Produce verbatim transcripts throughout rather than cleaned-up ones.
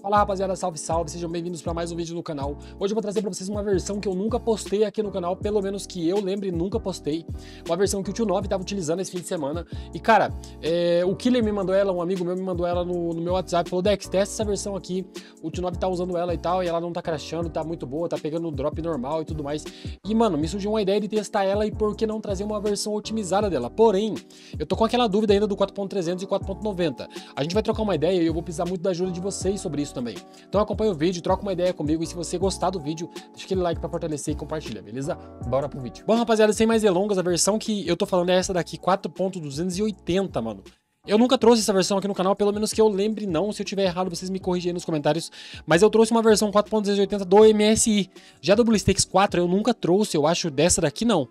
Fala rapaziada, salve salve, sejam bem-vindos para mais um vídeo no canal. Hoje eu vou trazer para vocês uma versão que eu nunca postei aqui no canal, pelo menos que eu lembre, nunca postei. Uma versão que o Tio nove estava utilizando esse fim de semana. E cara, é, o Killer me mandou ela, um amigo meu me mandou ela no, no meu WhatsApp, falou: Dex, testa essa versão aqui, o Tio nove tá usando ela e tal, e ela não tá crashando, tá muito boa, tá pegando o drop normal e tudo mais. E mano, me surgiu uma ideia de testar ela e por que não trazer uma versão otimizada dela. Porém, eu tô com aquela dúvida ainda do quatro ponto trezentos e quatro ponto noventa. A gente vai trocar uma ideia e eu vou precisar muito da ajuda de vocês sobre isso também. Então acompanha o vídeo, troca uma ideia comigo e se você gostar do vídeo, deixa aquele like pra fortalecer e compartilha, beleza? Bora pro vídeo. Bom rapaziada, sem mais delongas, a versão que eu tô falando é essa daqui, quatro ponto duzentos e oitenta, mano. Eu nunca trouxe essa versão aqui no canal, pelo menos que eu lembre não, se eu tiver errado vocês me corrigem aí nos comentários, mas eu trouxe uma versão quatro ponto duzentos e oitenta do M S I. Já do BlueStacks quatro eu nunca trouxe, eu acho, dessa daqui não.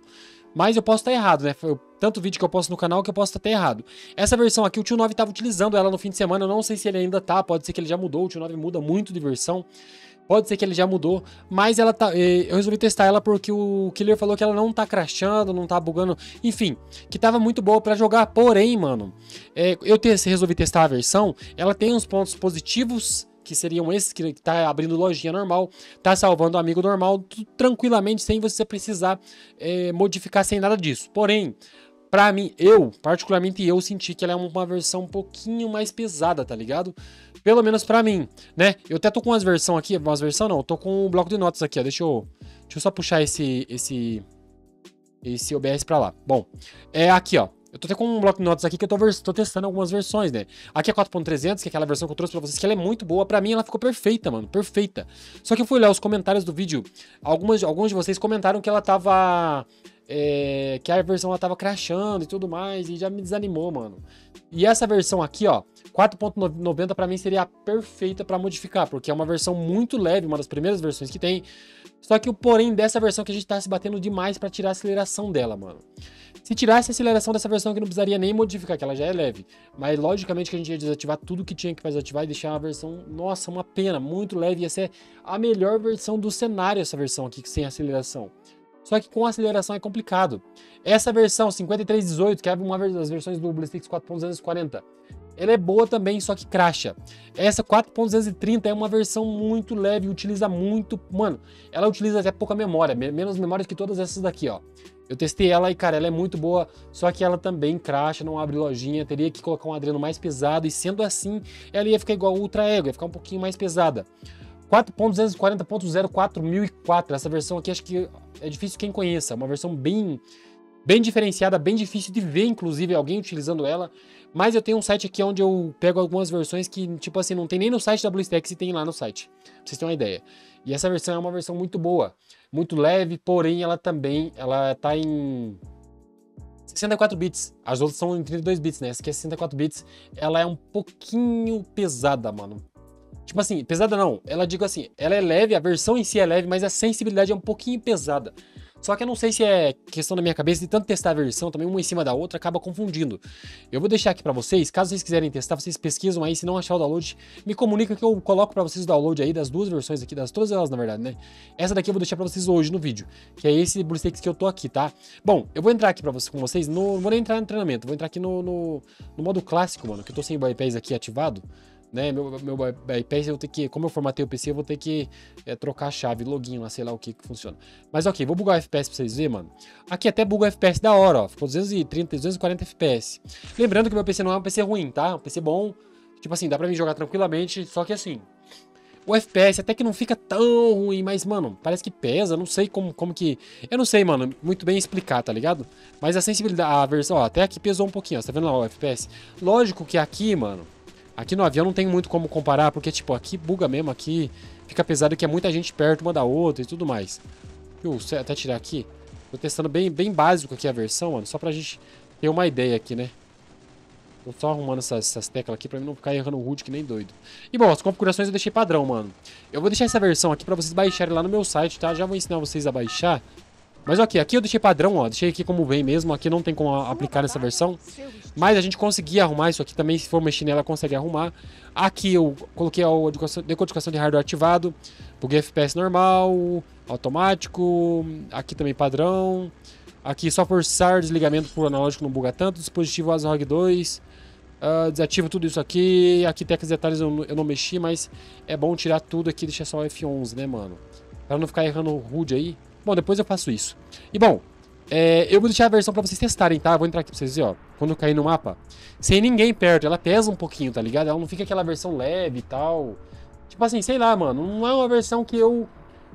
Mas eu posso estar errado, né? Foi tanto vídeo que eu posto no canal que eu posso estar até errado. Essa versão aqui, o Tio nove estava utilizando ela no fim de semana. Eu não sei se ele ainda tá, pode ser que ele já mudou. O Tio nove muda muito de versão. Pode ser que ele já mudou, mas ela tá, eu resolvi testar ela porque o Killer falou que ela não tá crashando, não tá bugando, enfim, que tava muito boa pra jogar. Porém, mano, é, eu te, resolvi testar a versão. Ela tem uns pontos positivos, que seriam esses, que tá abrindo lojinha normal, tá salvando amigo normal, tranquilamente, sem você precisar é, modificar, sem nada disso. Porém, pra mim, eu, particularmente eu, senti que ela é uma versão um pouquinho mais pesada, tá ligado? Pelo menos pra mim, né? Eu até tô com umas versões aqui, umas versões não, eu tô com o bloco de notas aqui, ó, deixa eu, deixa eu só puxar esse, esse, esse O B S pra lá. Bom, é aqui, ó. Eu tô até com um bloco de notas aqui que eu tô, tô testando algumas versões, né? Aqui é quatro ponto trezentos, que é aquela versão que eu trouxe pra vocês, que ela é muito boa. Pra mim, ela ficou perfeita, mano. Perfeita. Só que eu fui olhar os comentários do vídeo. Algumas, alguns de vocês comentaram que ela tava... É, que a versão ela tava crashando e tudo mais, e já me desanimou, mano. E essa versão aqui, ó, quatro ponto noventa pra mim seria a perfeita pra modificar, porque é uma versão muito leve, uma das primeiras versões que tem. Só que o porém dessa versão que a gente tá se batendo demais pra tirar a aceleração dela, mano. Se tirasse a aceleração dessa versão aqui, não precisaria nem modificar, que ela já é leve. Mas logicamente que a gente ia desativar tudo que tinha que desativar e deixar uma versão, nossa, uma pena, muito leve. Ia ser a melhor versão do cenário essa versão aqui, sem aceleração. Só que com aceleração é complicado. Essa versão cinquenta e três dezoito, que é uma das versões do BlueStacks quatro ponto duzentos e quarenta, ela é boa também, só que crasha. Essa quatro ponto duzentos e trinta é uma versão muito leve, utiliza muito... Mano, ela utiliza até pouca memória, menos memória que todas essas daqui, ó. Eu testei ela e, cara, ela é muito boa, só que ela também crasha, não abre lojinha, teria que colocar um adreno mais pesado, e sendo assim, ela ia ficar igual o Ultra Ego, ia ficar um pouquinho mais pesada. quatro ponto duzentos e quarenta ponto zero quatro mil e quatro, essa versão aqui acho que é difícil quem conheça, uma versão bem, bem diferenciada, bem difícil de ver, inclusive, alguém utilizando ela, mas eu tenho um site aqui onde eu pego algumas versões que, tipo assim, não tem nem no site da BlueStacks e tem lá no site, pra vocês terem uma ideia. E essa versão é uma versão muito boa, muito leve, porém ela também, ela tá em... sessenta e quatro bits, as outras são em trinta e dois bits, né, essa aqui é sessenta e quatro bits, ela é um pouquinho pesada, mano. Tipo assim, pesada não, ela digo assim, ela é leve, a versão em si é leve, mas a sensibilidade é um pouquinho pesada. Só que eu não sei se é questão da minha cabeça de tanto testar a versão, também uma em cima da outra, acaba confundindo. Eu vou deixar aqui pra vocês, caso vocês quiserem testar, vocês pesquisam aí, se não achar o download, me comunica que eu coloco pra vocês o download aí das duas versões aqui, das todas elas na verdade, né? Essa daqui eu vou deixar pra vocês hoje no vídeo, que é esse BlueStacks que eu tô aqui, tá? Bom, eu vou entrar aqui pra vocês, com vocês, no, não vou nem entrar no treinamento, vou entrar aqui no, no, no modo clássico, mano, que eu tô sem bypass aqui ativado. Né, meu, meu bypass, eu tenho que, como eu formatei o P C, eu vou ter que é, trocar a chave, login lá, sei lá o que que funciona. Mas ok, vou bugar o F P S pra vocês verem, mano. Aqui até buga F P S da hora, ó. Ficou duzentos e trinta, duzentos e quarenta F P S. Lembrando que meu P C não é um P C ruim, tá? Um P C bom, tipo assim, dá pra mim jogar tranquilamente, só que assim... O F P S até que não fica tão ruim, mas, mano, parece que pesa, não sei como, como que... Eu não sei, mano, muito bem explicar, tá ligado? Mas a sensibilidade, a versão, ó, até aqui pesou um pouquinho, ó, tá vendo lá o F P S? Lógico que aqui, mano... Aqui no avião não tem muito como comparar, porque, tipo, aqui buga mesmo, aqui fica pesado que é muita gente perto uma da outra e tudo mais. Deixa eu até tirar aqui. Tô testando bem, bem básico aqui a versão, mano, só pra gente ter uma ideia aqui, né? Tô só arrumando essas, essas teclas aqui pra mim não ficar errando o H U D que nem doido. E, bom, as configurações eu deixei padrão, mano. Eu vou deixar essa versão aqui pra vocês baixarem lá no meu site, tá? Já vou ensinar vocês a baixar. Mas ok, aqui eu deixei padrão, ó, deixei aqui como vem mesmo, aqui não tem como aplicar nessa versão, mas a gente conseguia arrumar isso aqui também, se for mexer nela consegue arrumar. Aqui eu coloquei a decodificação de hardware ativado, buguei F P S normal, automático, aqui também padrão, aqui só forçar desligamento por analógico não buga tanto, dispositivo Asrog dois, Uh, desativo tudo isso aqui. Aqui tem aqueles detalhes eu, eu não mexi, mas é bom tirar tudo aqui e deixar só o F onze, né, mano? Pra não ficar errando o H U D aí. Bom, depois eu faço isso. E bom, é, eu vou deixar a versão pra vocês testarem, tá? Eu vou entrar aqui pra vocês verem, ó. Quando eu cair no mapa, sem ninguém perto, ela pesa um pouquinho, tá ligado? Ela não fica aquela versão leve e tal. Tipo assim, sei lá, mano. Não é uma versão que eu,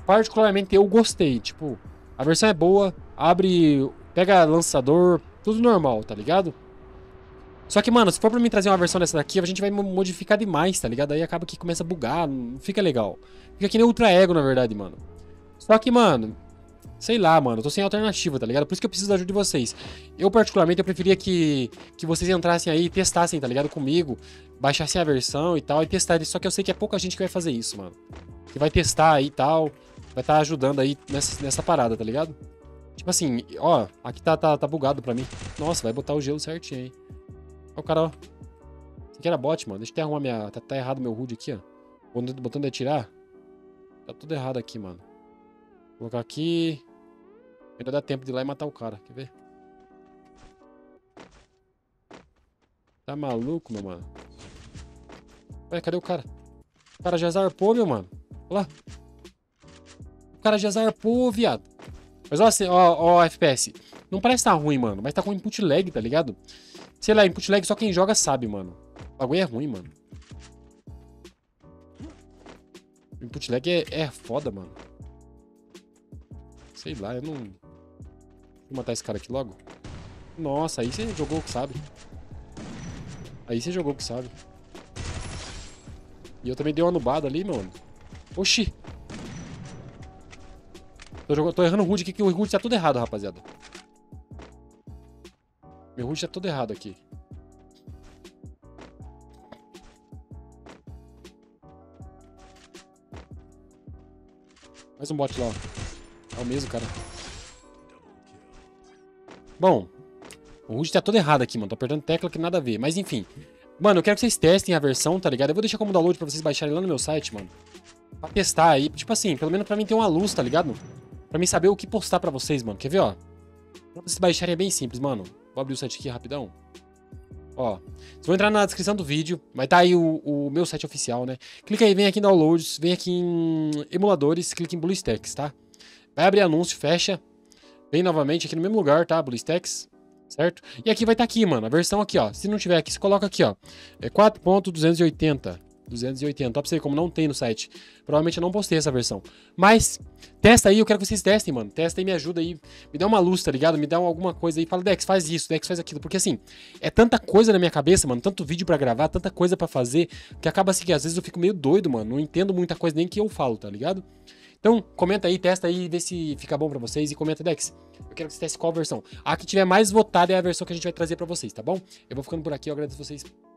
particularmente, eu gostei. Tipo, a versão é boa, abre, pega lançador, tudo normal, tá ligado? Só que, mano, se for pra mim trazer uma versão dessa daqui, a gente vai modificar demais, tá ligado? Aí acaba que começa a bugar, não fica legal. Fica que nem Ultra Ego, na verdade, mano. Só que, mano, sei lá, mano, eu tô sem alternativa, tá ligado? Por isso que eu preciso da ajuda de vocês. Eu, particularmente, eu preferia que, que vocês entrassem aí e testassem, tá ligado? Comigo, baixassem a versão e tal, e testassem. Só que eu sei que é pouca gente que vai fazer isso, mano. Que vai testar aí e tal, vai estar ajudando aí nessa, nessa parada, tá ligado? Tipo assim, ó, aqui tá, tá, tá bugado pra mim. Nossa, vai botar o gelo certinho aí. Ó o cara, ó. Isso aqui era bot, mano. Deixa eu até arrumar minha... Tá, tá errado meu H U D aqui, ó. O botão de atirar. Tá tudo errado aqui, mano. Vou colocar aqui. Ainda dá tempo de ir lá e matar o cara. Quer ver? Tá maluco, meu mano. Ué, cadê o cara? O cara já zarpou, meu mano. Olha lá. O cara já zarpou, viado. Mas ó, ó, ó, F P S. Não parece tá ruim, mano. Mas tá com input lag, tá ligado? Sei lá, input lag só quem joga sabe, mano. O bagulho é ruim, mano. Input lag é, é foda, mano. Sei lá, eu não... Vou matar esse cara aqui logo. Nossa, aí você jogou o que sabe. Aí você jogou o que sabe. E eu também dei uma nubada ali, mano. Oxi! Tô, jogando, tô errando o H U D aqui, que o H U D tá tudo errado, rapaziada. Meu H U D tá todo errado aqui. Mais um bot lá, ó. É o mesmo, cara. Bom, o H U D tá todo errado aqui, mano. Tô apertando tecla que nada a ver. Mas enfim. Mano, eu quero que vocês testem a versão, tá ligado? Eu vou deixar como download pra vocês baixarem lá no meu site, mano. Pra testar aí. Tipo assim, pelo menos pra mim ter uma luz, tá ligado? Pra mim saber o que postar pra vocês, mano. Quer ver, ó? Pra vocês baixarem é bem simples, mano. Vou abrir o site aqui rapidão. Ó, vocês vão entrar na descrição do vídeo. Vai estar tá aí o, o meu site oficial, né? Clica aí, vem aqui em downloads, vem aqui em emuladores, clica em BlueStacks, tá? Vai abrir anúncio, fecha. Vem novamente aqui no mesmo lugar, tá? BlueStacks, certo? E aqui vai estar tá aqui, mano, a versão aqui, ó. Se não tiver aqui, você coloca aqui, ó. É quatro ponto duzentos e oitenta. duzentos e oitenta, ó, pra você ver como não tem no site. Provavelmente eu não postei essa versão. Mas, testa aí, eu quero que vocês testem, mano. Testa aí, me ajuda aí, me dá uma luz, tá ligado? Me dá alguma coisa aí, fala, Dex, faz isso, Dex, faz aquilo. Porque assim, é tanta coisa na minha cabeça, mano. Tanto vídeo pra gravar, tanta coisa pra fazer, que acaba assim que às vezes eu fico meio doido, mano. Não entendo muita coisa nem que eu falo, tá ligado? Então, comenta aí, testa aí, vê se fica bom pra vocês. E comenta, Dex, eu quero que você teste qual versão. A que tiver mais votada é a versão que a gente vai trazer pra vocês, tá bom? Eu vou ficando por aqui, eu agradeço vocês